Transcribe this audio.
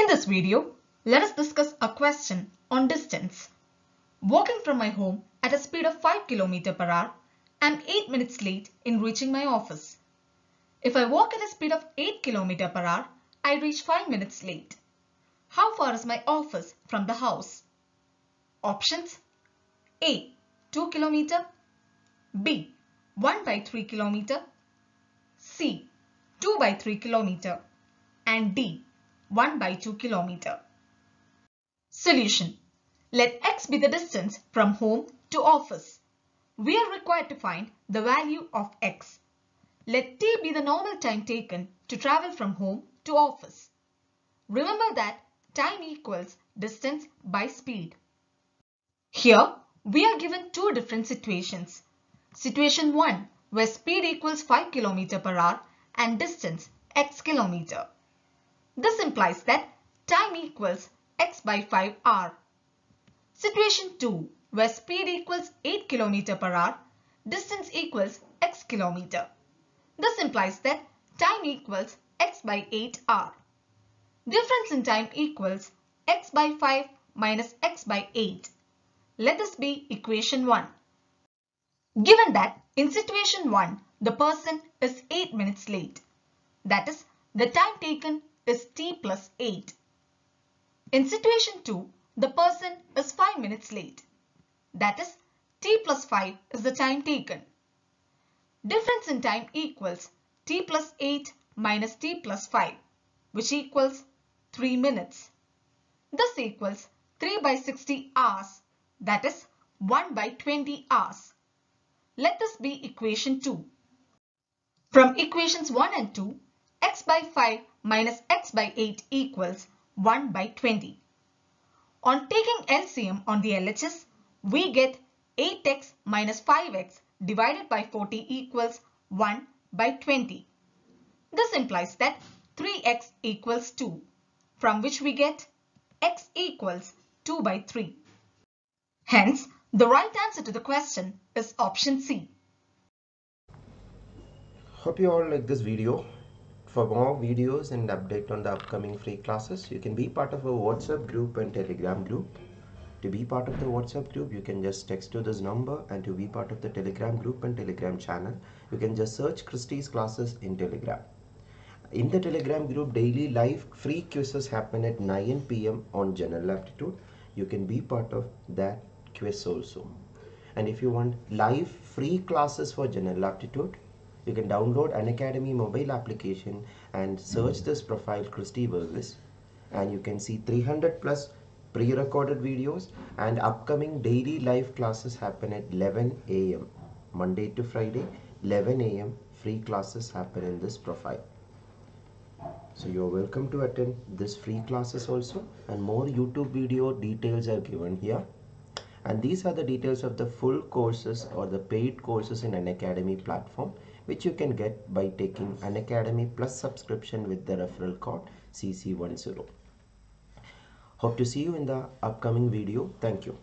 In this video, let us discuss a question on distance. Walking from my home at a speed of 5 km per hour, I am 8 minutes late in reaching my office. If I walk at a speed of 8 km per hour, I reach 5 minutes late. How far is my office from the house? Options: A. 2 km, B. 1/3 km, C. 2/3 km, and D. 1/2 km. Solution. Let x be the distance from home to office. We are required to find the value of x. Let t be the normal time taken to travel from home to office. Remember that time equals distance by speed. Here, we are given two different situations. Situation 1, where speed equals 5 km per hour and distance x km. This implies that time equals x by 5 r. Situation 2, where speed equals 8 km per hour, distance equals x km. This implies that time equals x by 8 r. Difference in time equals x by 5 minus x by 8. Let this be equation 1. Given that in situation 1, the person is 8 minutes late. That is, the time taken is t plus 8. In situation 2, the person is 5 minutes late. That is, t plus 5 is the time taken. Difference in time equals t plus 8 minus t plus 5, which equals 3 minutes. This equals 3/60 hours, that is 1/20 hours. Let this be equation 2. From equations 1 and 2, x by 5 minus x by 8 equals 1/20. On taking LCM on the LHS, we get 8x minus 5x divided by 40 equals 1/20. This implies that 3x equals 2, from which we get x equals 2/3. Hence, the right answer to the question is option C. Hope you all like this video. For more videos and update on the upcoming free classes, you can be part of a WhatsApp group and Telegram group. To be part of the WhatsApp group, you can just text to this number, and to be part of the Telegram group and Telegram channel, you can just search Christy's Classes in Telegram. In the Telegram group, daily live free quizzes happen at 9 PM on general aptitude. You can be part of that quiz also. And if you want live free classes for general aptitude, you can download Unacademy mobile application and search this profile Christy Varghese, and you can see 300+ pre-recorded videos, and upcoming daily live classes happen at 11 AM Monday to Friday. 11 AM free classes happen in this profile. So you are welcome to attend this free classes also, and more YouTube video details are given here. And these are the details of the full courses or the paid courses in Unacademy platform, which you can get by taking Unacademy Plus subscription with the referral code CC10. Hope to see you in the upcoming video. Thank you.